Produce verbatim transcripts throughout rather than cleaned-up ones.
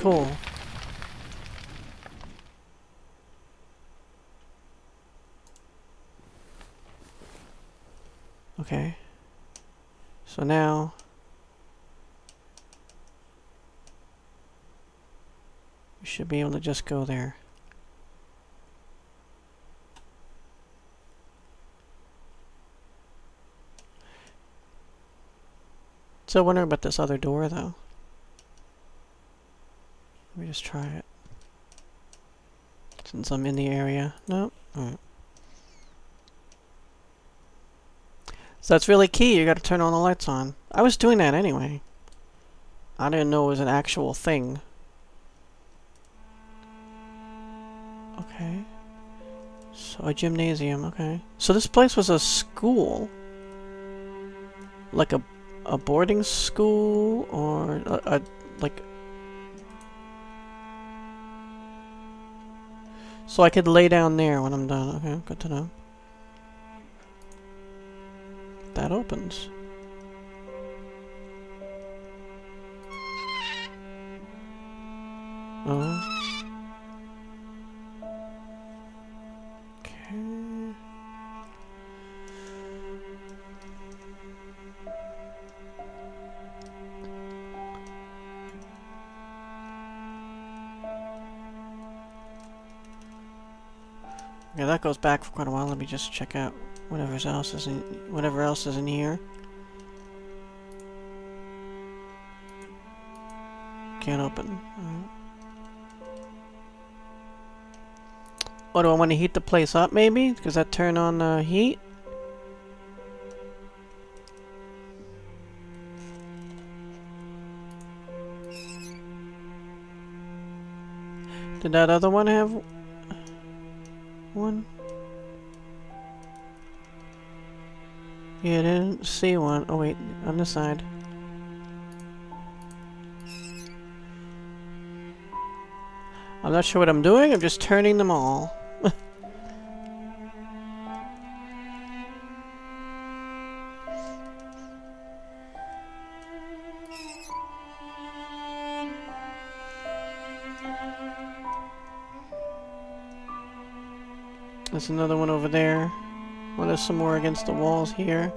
cool. Okay. So now... we should be able to just go there. So I wonder about this other door, though. Let me just try it. Since I'm in the area. Nope. Alright. So that's really key. You gotta turn all the lights on. I was doing that anyway. I didn't know it was an actual thing. Okay. So a gymnasium, okay. So this place was a school. Like a a boarding school or a, a like so I could lay down there when I'm done. Okay, good to know. That opens. Oh. Okay. Okay, that goes back for quite a while. Let me just check out whatever else is in whatever else is in here. Can't open. Alright. Oh, do I want to heat the place up maybe? Does that turn on uh, heat? Did that other one have one? Yeah, I didn't see one. Oh wait, on this side. I'm not sure what I'm doing, I'm just turning them all. There's another one over there. Well, there's some more against the walls here.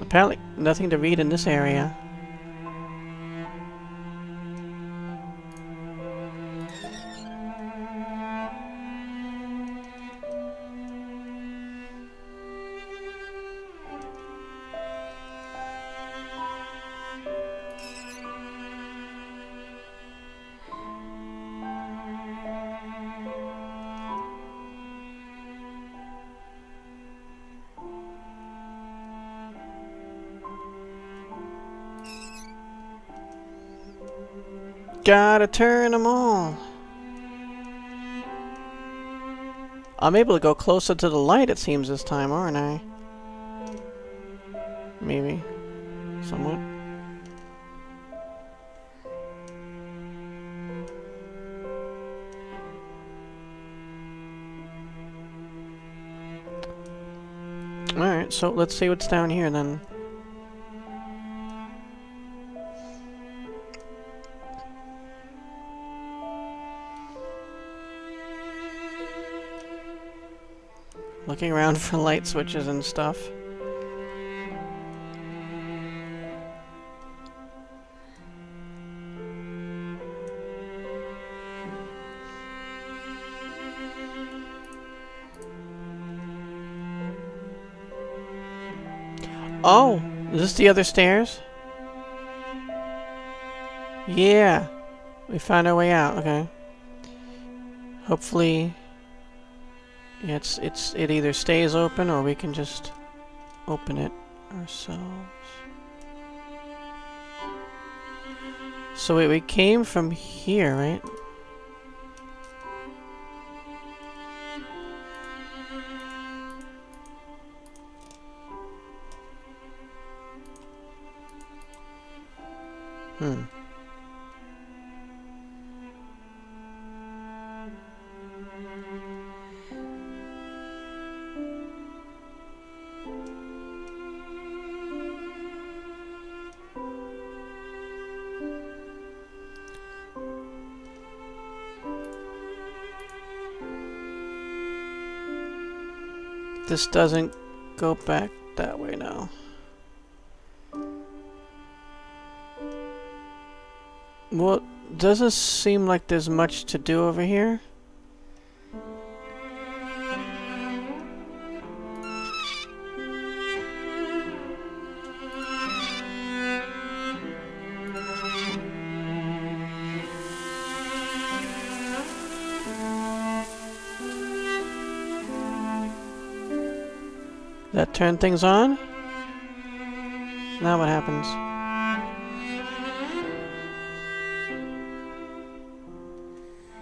Apparently nothing to read in this area. Gotta turn them all. I'm able to go closer to the light, it seems, this time, aren't I? Maybe. Somewhat. Alright, so let's see what's down here then. Looking around for light switches and stuff. Oh, is this the other stairs? Yeah, we found our way out. Okay. Hopefully. It's it's it either stays open or we can just open it ourselves. So wait, we came from here, right? Hmm. this doesn't go back that way now. Well, doesn't seem like there's much to do over here. That turn things on? Now what happens?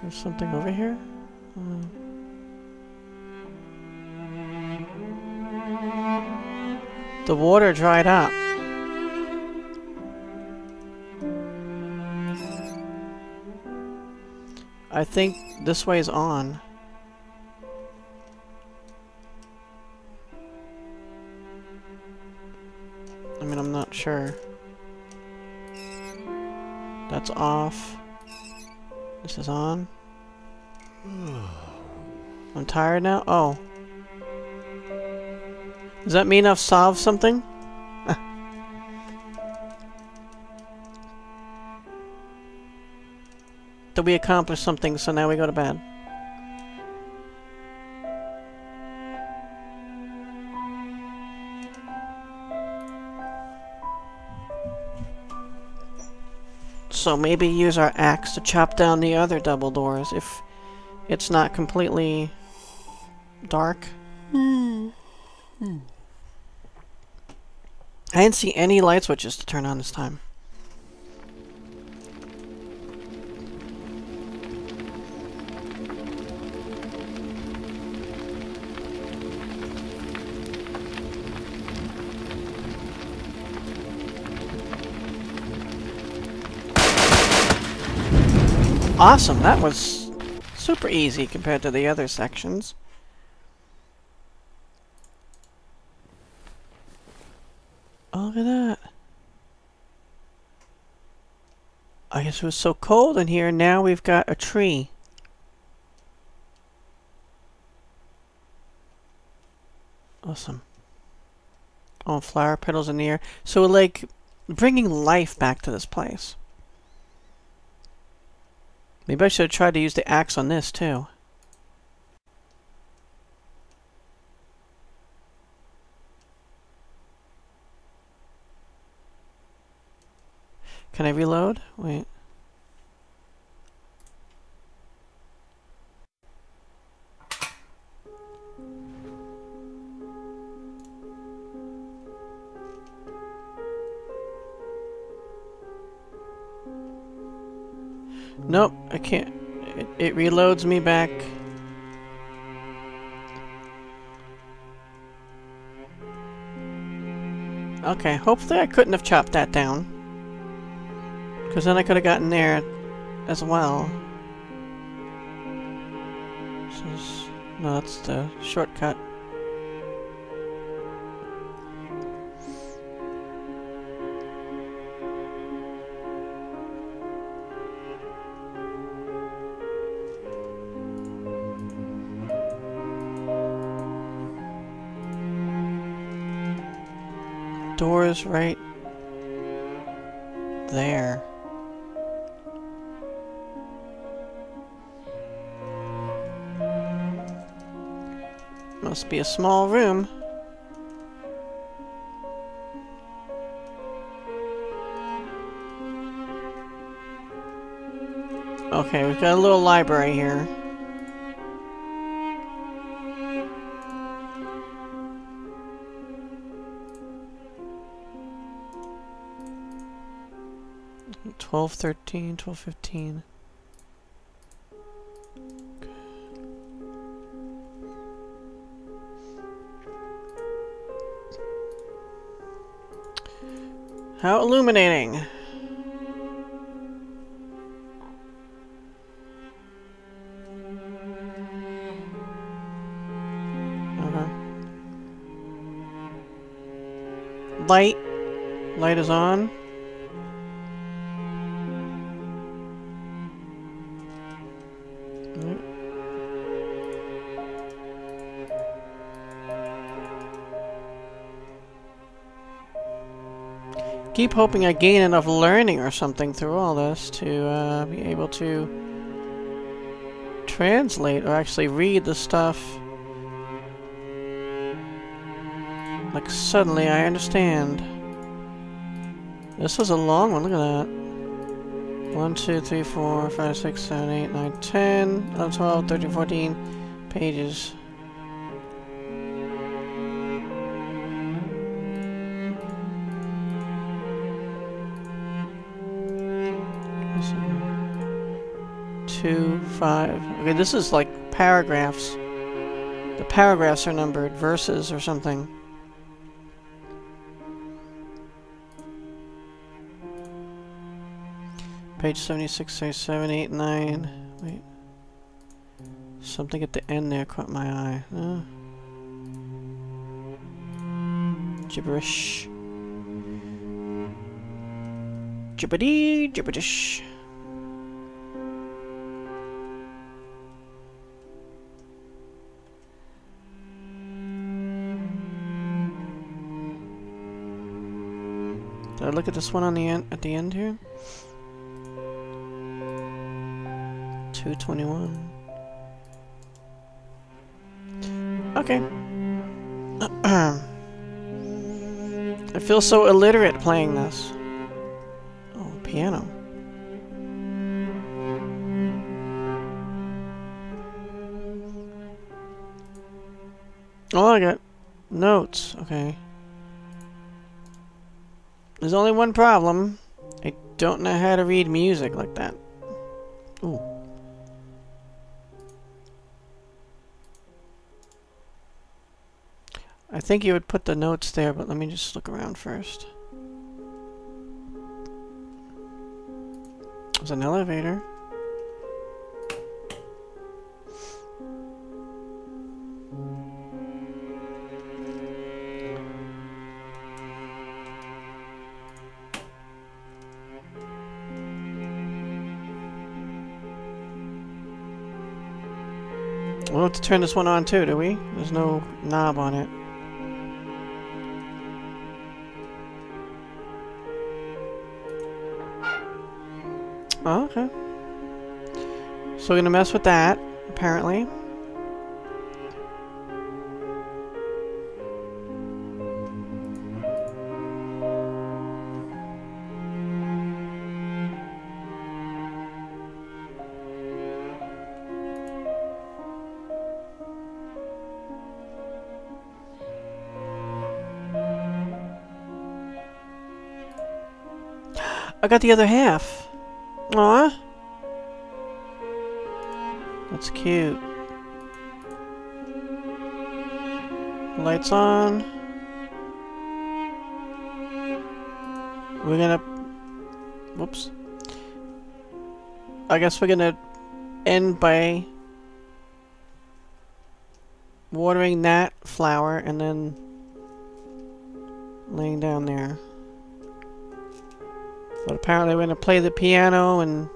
There's something over here? Oh. The water dried up. I think this way is on. I mean, I'm not sure. That's off. This is on. I'm tired now? Oh. Does that mean I've solved something? Did we accomplish something, so now we go to bed. So maybe use our axe to chop down the other double doors if it's not completely dark. Mm. Mm. I didn't see any light switches to turn on this time. Awesome, that was super easy compared to the other sections. Oh, look at that. I guess it was so cold in here, now we've got a tree. Awesome. Oh, flower petals in the air. So, like, bringing life back to this place. Maybe I should have tried to use the axe on this, too. Can I reload? Wait. Nope, I can't. It, it reloads me back. Okay, hopefully I couldn't have chopped that down. Because then I could have gotten there as well. This is, no, that's the shortcut. Doors right there. Must be a small room. Okay, we've got a little library here. twelve thirteen, twelve fifteen. Okay. How illuminating! Okay. Light. Light is on. keep hoping I gain enough learning or something through all this to uh, be able to translate or actually read the stuff. Like, suddenly I understand. This is a long one, look at that. one, two, three, four, five, six, seven, eight, nine, ten, eleven, twelve, thirteen, fourteen pages. Two, five. Okay, this is like paragraphs. The paragraphs are numbered, verses or something. Page seventy-six, seventy-seven, eight, nine. Wait. Something at the end there caught my eye. Huh? Gibberish. Gibberty, gibberish. Did I look at this one on the end at the end here? two twenty-one. Okay. I feel so illiterate playing this. Oh, piano. Oh, I got notes. Okay. There's only one problem. I don't know how to read music like that. Ooh. I think you would put the notes there, but let me just look around first. There's an elevator. We'll have to turn this one on too, do we? There's no knob on it. Oh, okay. So we're gonna mess with that, apparently. I got the other half. Aww. That's cute. Lights on. We're gonna... Whoops. I guess we're gonna end by watering that flower and then laying down there. But apparently we're going to play the piano and...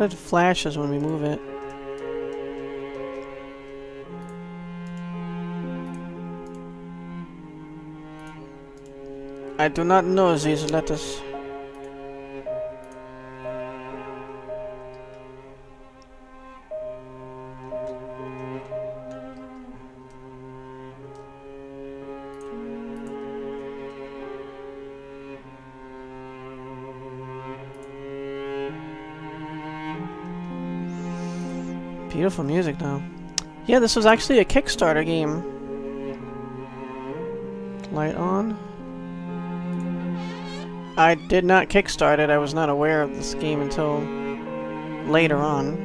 It flashes when we move it. I do not know these letters. Beautiful music, though. Yeah, this was actually a Kickstarter game. Light on. I did not kickstart it. I was not aware of this game until later on.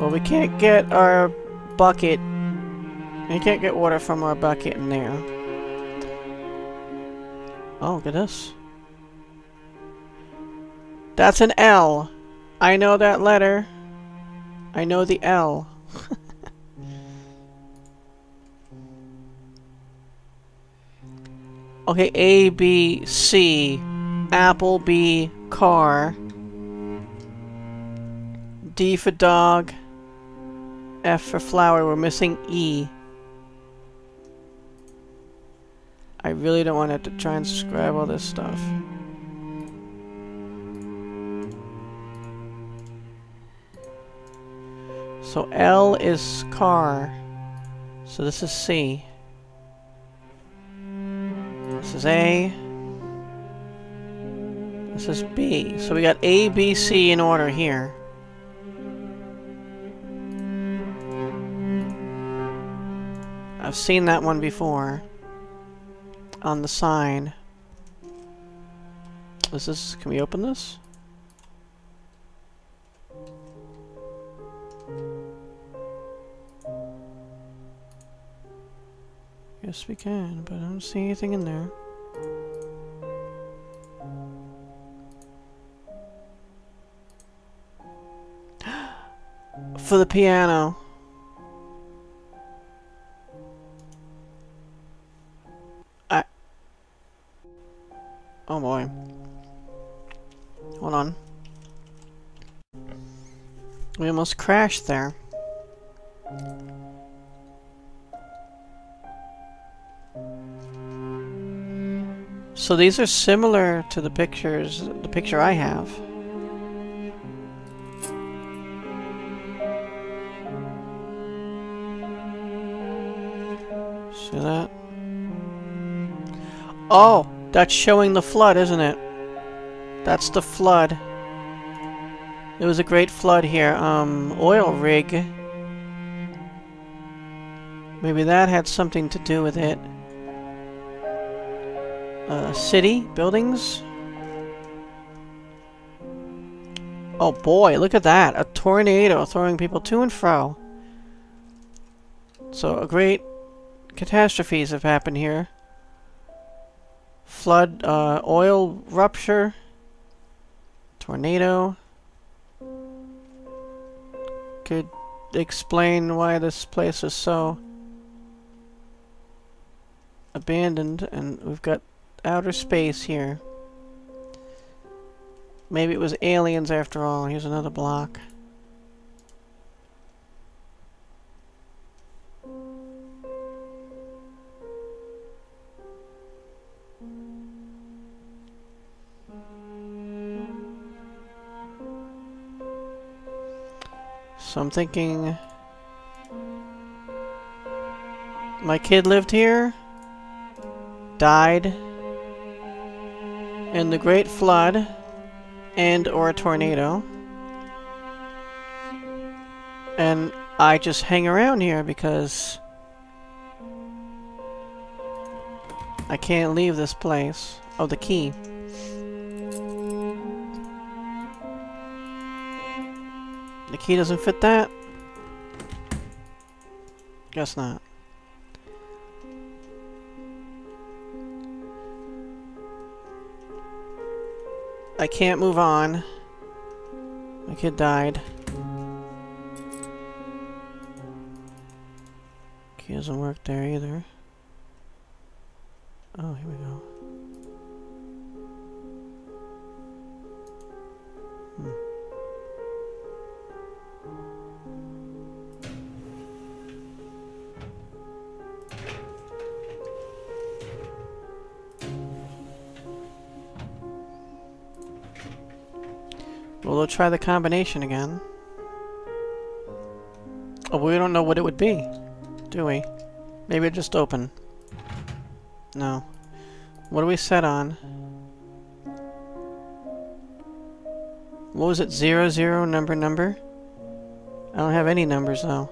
Well, we can't get our bucket. We can't get water from our bucket in there. Oh, look at this. That's an L. I know that letter. I know the L. Okay, A, B, C. Apple, B, car. D for dog. F for flower. We're missing E. I really don't want to have to try and transcribe all this stuff. So L is car. So this is C. This is A. This is B. So we got A, B, C in order here. I've seen that one before. On the sign. Is this... can we open this? Yes, we can, but I don't see anything in there. For the piano. I... oh boy. Hold on. We almost crashed there. So these are similar to the pictures, the picture I have. See that? Oh, that's showing the flood, isn't it? That's the flood. There was a great flood here. Um, oil rig. Maybe that had something to do with it. Uh, city, buildings. Oh boy, look at that. A tornado throwing people to and fro. So a great catastrophes have happened here. Flood, uh, oil rupture, tornado. Could explain why this place is so abandoned, and we've got outer space here. Maybe it was aliens after all. Here's another block. So I'm thinking my kid lived here, died, and the great flood, and or a tornado, and I just hang around here because I can't leave this place. Oh, the key. The key doesn't fit that? Guess not. I can't move on. My kid died. Key doesn't work there either. Oh, here we go. Well, we'll try the combination again. Oh, we don't know what it would be, do we? Maybe it just open. No. What do we set on? What was it? Zero, zero, number, number? I don't have any numbers, though.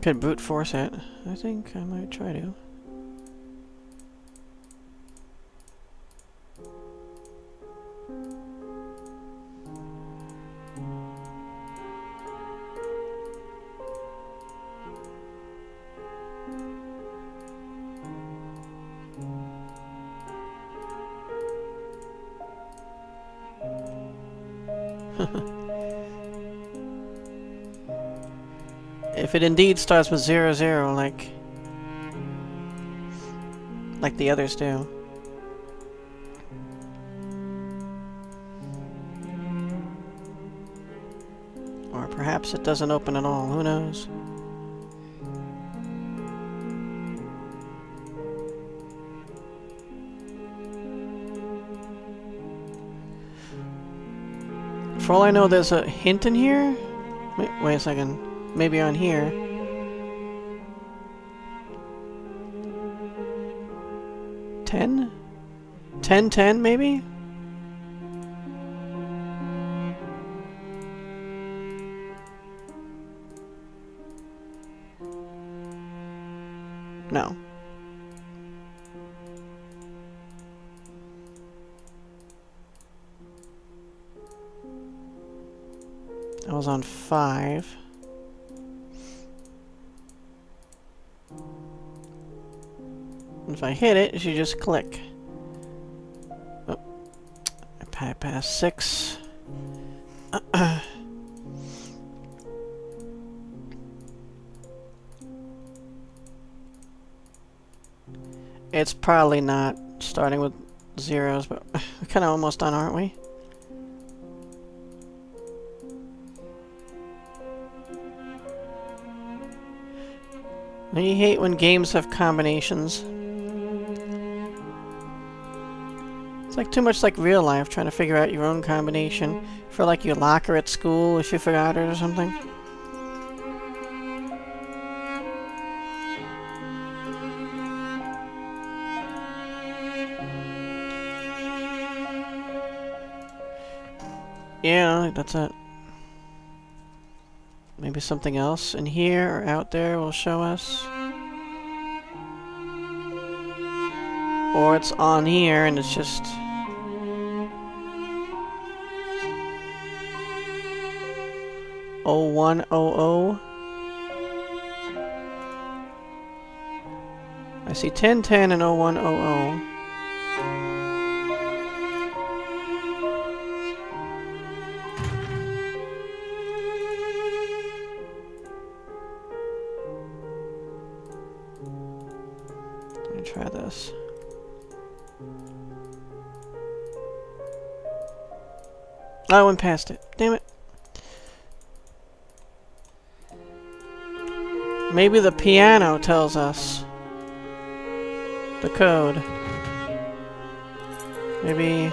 Could brute force it. I think I might try to. If it indeed starts with zero zero, like like the others do. Or perhaps it doesn't open at all, who knows? For all I know, there's a hint in here? Wait, wait a second. Maybe on here. Ten? Ten, ten, maybe? No. I was on five. If I hit it, it should just click. Oh, I passed six. Uh-uh. It's probably not starting with zeros, but we're kind of almost done, aren't we? Don't you hate when games have combinations? It's like too much like real life, trying to figure out your own combination for like your locker at school if you forgot it or something. Yeah, that's it. Maybe something else in here or out there will show us. Or it's on here and it's just... oh one oh oh. I see ten ten and oh one oh oh. Try this. I went past it. Damn it. Maybe the piano tells us the code. Maybe...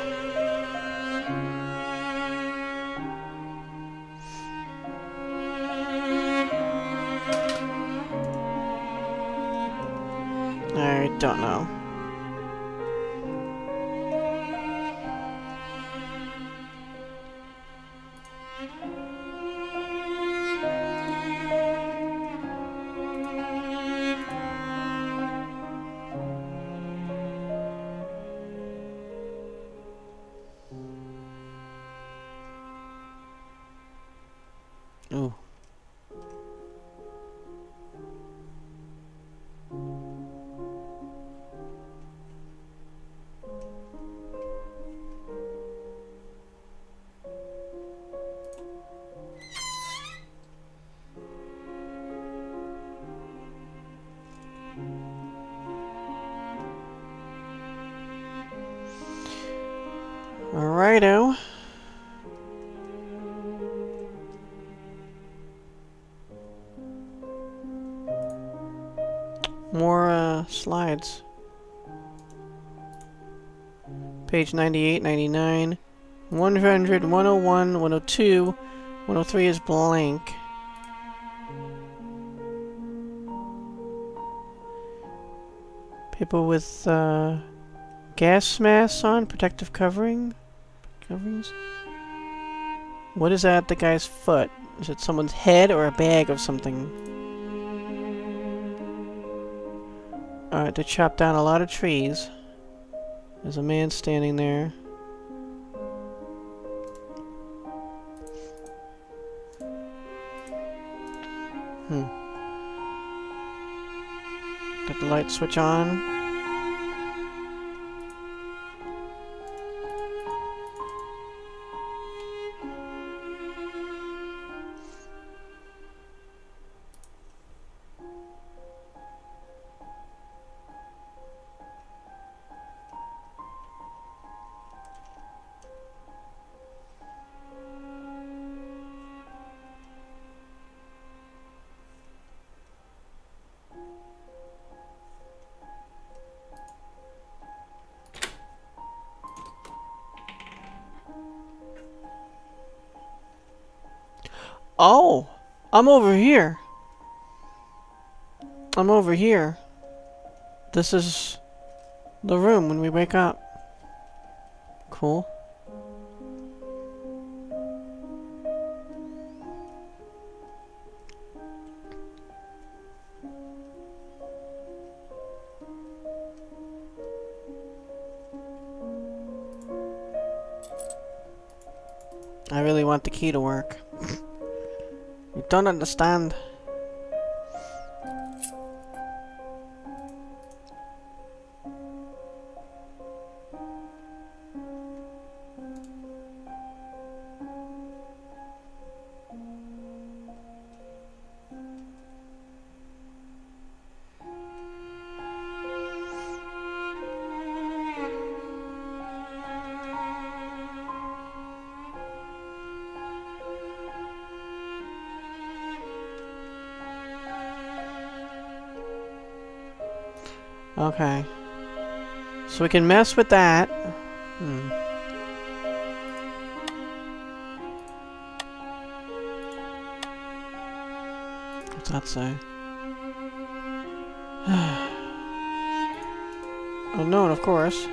I don't know. Ooh. Alrighto. More uh, slides. Page ninety-eight, ninety-nine, one hundred, one oh one, one oh two, one oh three is blank. People with uh, gas masks on, protective covering. Coverings? What is that at the guy's foot? Is it someone's head or a bag of something? Alright, they chopped down a lot of trees. There's a man standing there. Hmm. Got the light switch on. Oh, I'm over here. I'm over here. This is the room when we wake up. Cool. I really want the key to work. You don't understand. Okay. So we can mess with that. Hmm. What's that say? Unknown, of course.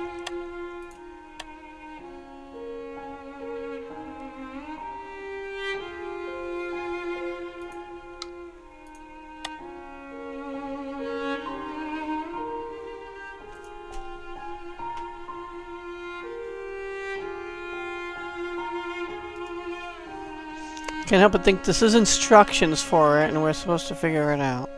Can't help but think this is instructions for it, and we're supposed to figure it out.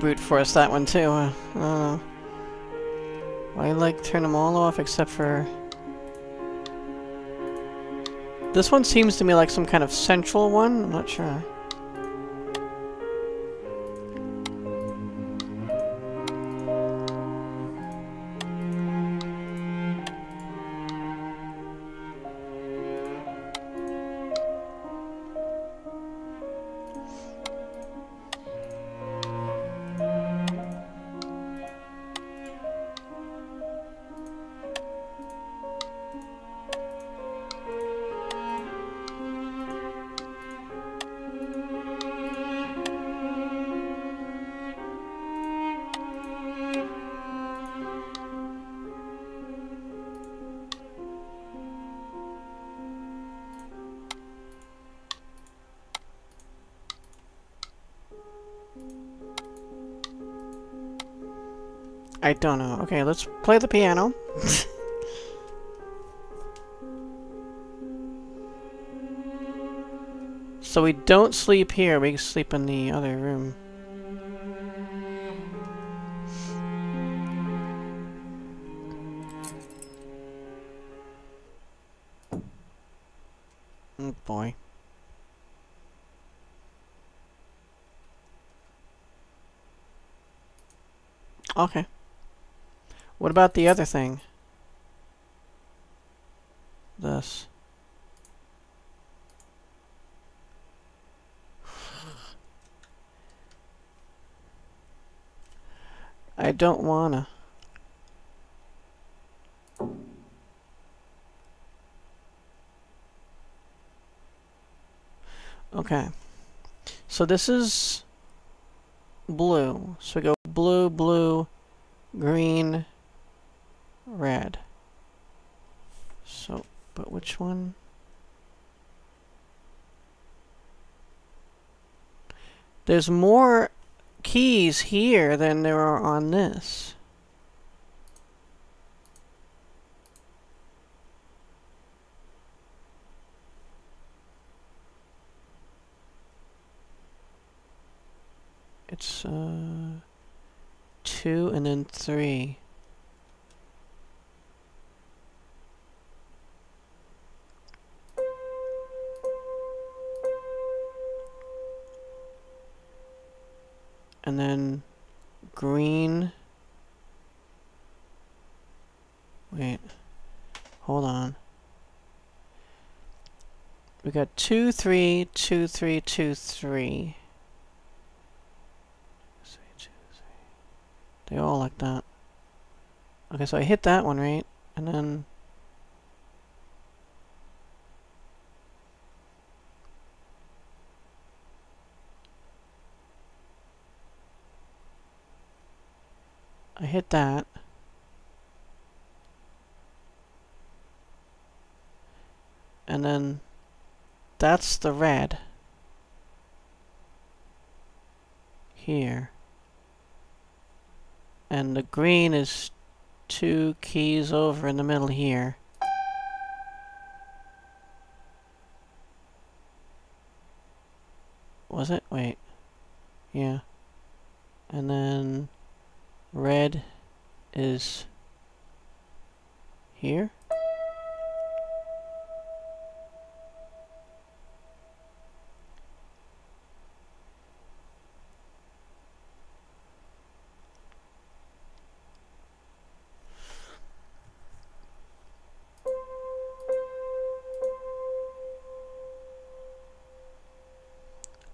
Brute force that one too. Uh, I don't know. I like turn them all off except for this one. Seems to me like some kind of central one. I'm not sure. I don't know. Okay, let's play the piano. So we don't sleep here, we sleep in the other room. Oh boy. Okay. What about the other thing? This. I don't wanna. Okay. So this is blue. So we go blue, blue, green, red. So, but which one? There's more keys here than there are on this. that's uh, two and then three. And then green. Wait, hold on. We got two, three, two, three, two, three. Three, two, three. They all like that. Okay, so I hit that one, right? And then I hit that. And then that's the red here. And the green is two keys over in the middle here. Was it? Wait. Yeah. And then red is here.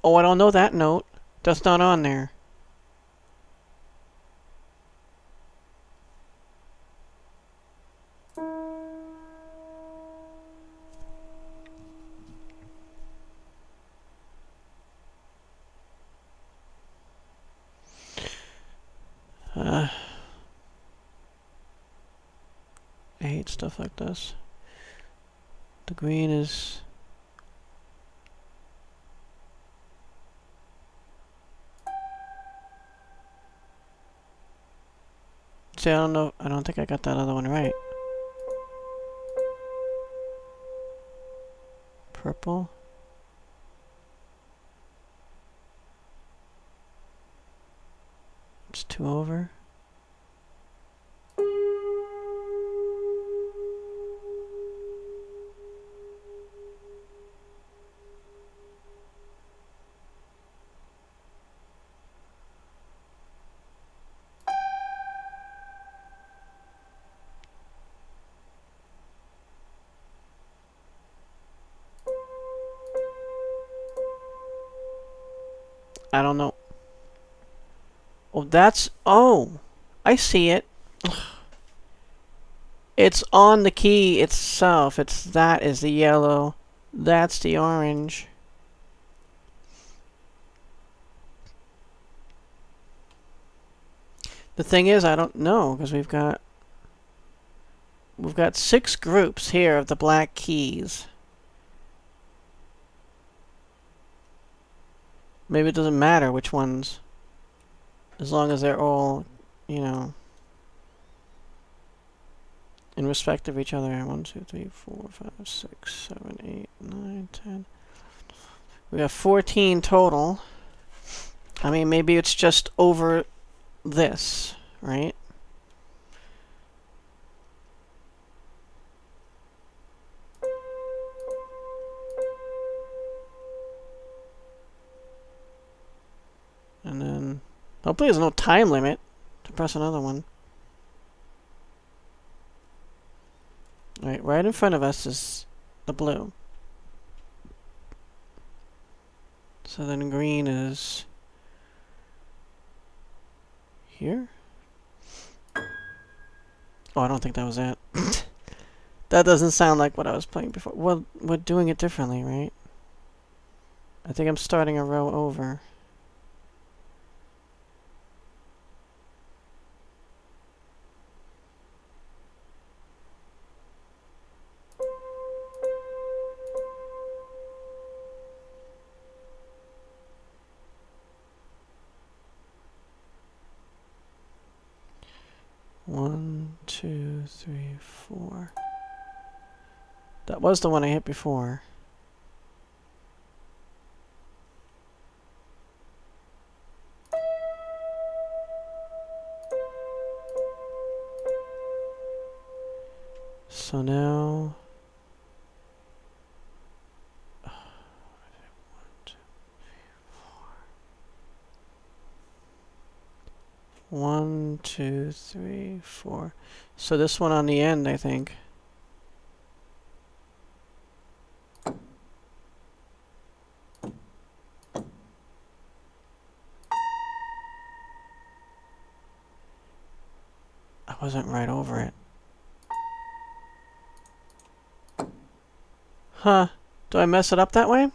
Oh, I don't know that note. That's not on there. Uh, I hate stuff like this. The green is... See, I don't know, I don't think I got that other one right. Purple. It's two over. I don't know. Oh, that's... Oh! I see it. It's on the key itself. It's that is the yellow. That's the orange. The thing is, I don't know, because we've got... We've got six groups here of the black keys. Maybe it doesn't matter which ones, as long as they're all, you know, in respect of each other. One, two, three, four, five, six, seven, eight, nine, ten. We have fourteen total. I mean, maybe it's just over this, right? And then, hopefully there's no time limit to press another one. Alright, right in front of us is the blue. So then green is... here? Oh, I don't think that was it. That doesn't sound like what I was playing before. Well, we're doing it differently, right? I think I'm starting a row over. One, two, three, four. That was the one I hit before. So now one, two, three, four. One, two, three, four. So this one on the end, I think. I wasn't right over it. Huh. Do I mess it up that way?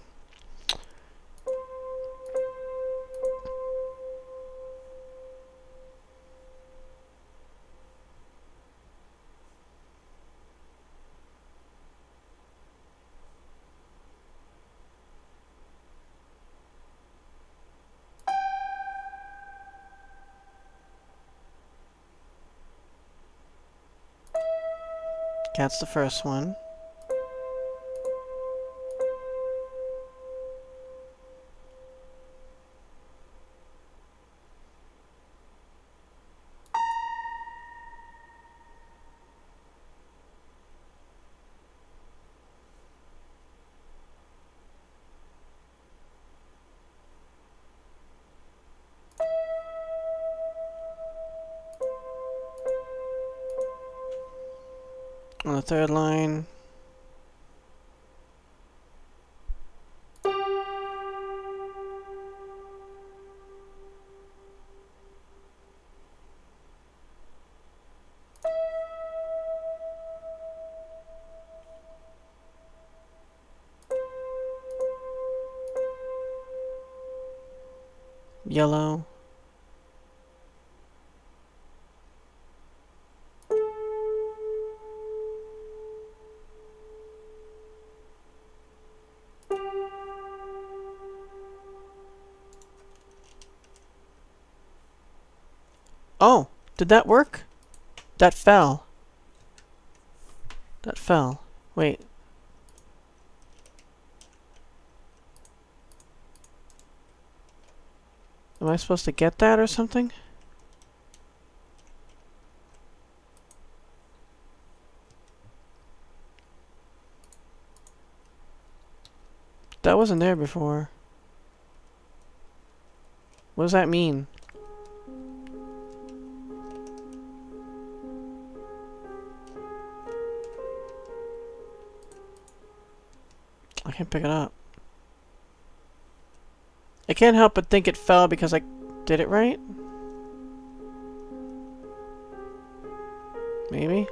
That's the first one. On the third line. Yellow. Oh, did that work? That fell. That fell. Wait. Am I supposed to get that or something? That wasn't there before. What does that mean? I can't pick it up. I can't help but think it fell because I did it right? Maybe?